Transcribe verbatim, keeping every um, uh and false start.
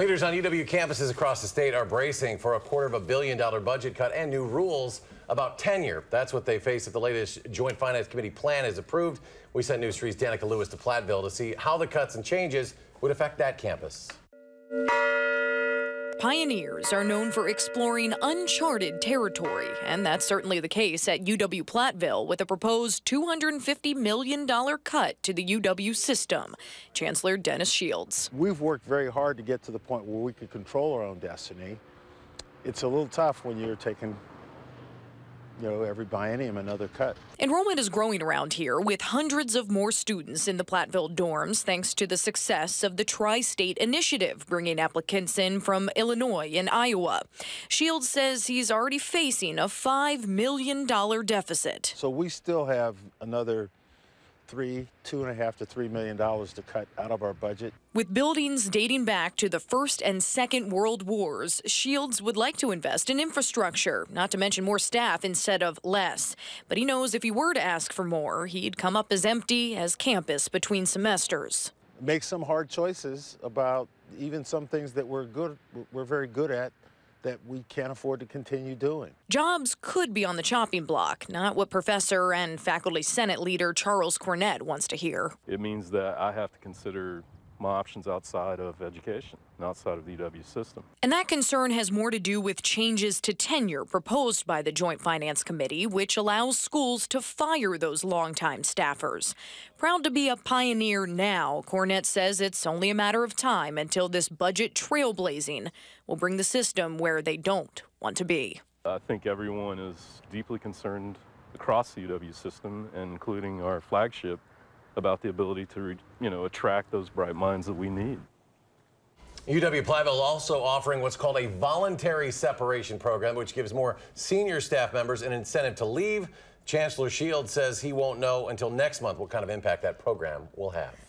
Leaders on U W campuses across the state are bracing for a quarter of a billion dollar budget cut and new rules about tenure. That's what they face if the latest Joint Finance Committee plan is approved. We sent News three's Dannika Lewis to Platteville to see how the cuts and changes would affect that campus. Pioneers are known for exploring uncharted territory, and that's certainly the case at U W-Platteville with a proposed two hundred fifty million dollars cut to the U W system. Chancellor Dennis Shields. We've worked very hard to get to the point where we could control our own destiny. It's a little tough when you're taking, you know, every biennium another cut. Enrollment is growing around here with hundreds of more students in the Platteville dorms thanks to the success of the Tri-State Initiative, bringing applicants in from Illinois and Iowa. Shields says he's already facing a five million dollars deficit. So we still have another three, two and a half to three million dollars to cut out of our budget. With buildings dating back to the First and Second World Wars, Shields would like to invest in infrastructure, not to mention more staff instead of less. But he knows if he were to ask for more, he'd come up as empty as campus between semesters. Make some hard choices about even some things that we're good, we're very good at, that we can't afford to continue doing. Jobs could be on the chopping block, not what Professor and Faculty Senate Leader Charles Cornett wants to hear. It means that I have to consider my options outside of education, outside of the U W system. And that concern has more to do with changes to tenure proposed by the Joint Finance Committee, which allows schools to fire those longtime staffers. Proud to be a pioneer now, Cornett says it's only a matter of time until this budget trailblazing will bring the system where they don't want to be. I think everyone is deeply concerned across the U W system, including our flagship, about the ability to, you know, attract those bright minds that we need. U W-Platteville also offering what's called a voluntary separation program, which gives more senior staff members an incentive to leave. Chancellor Shields says he won't know until next month what kind of impact that program will have.